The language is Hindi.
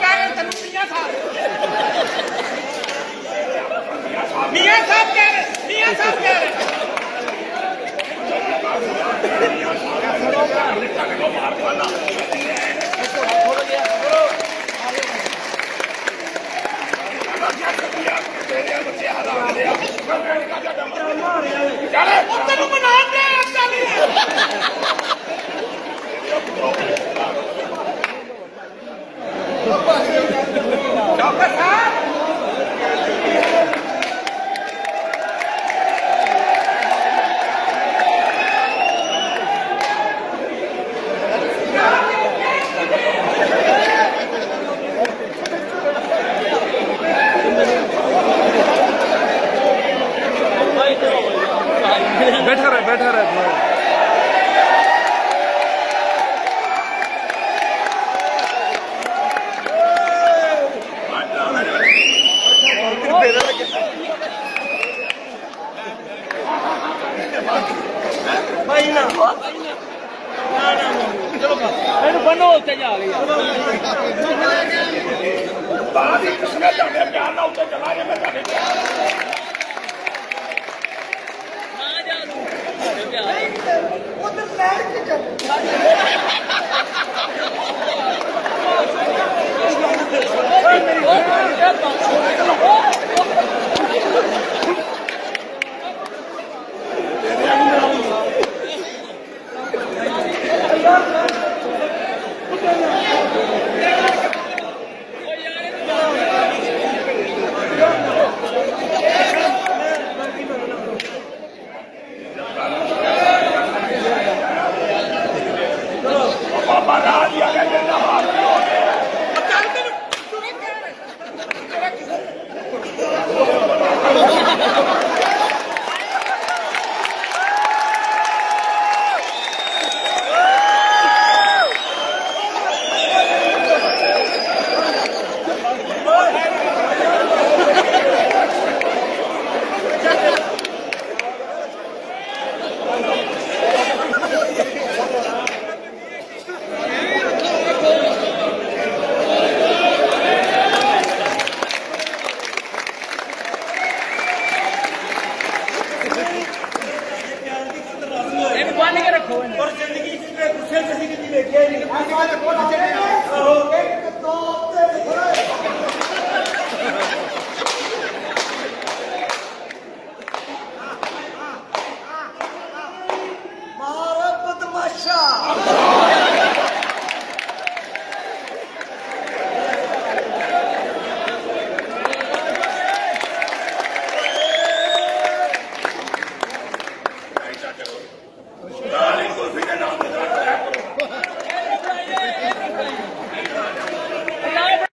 क्या है तनु Gracias.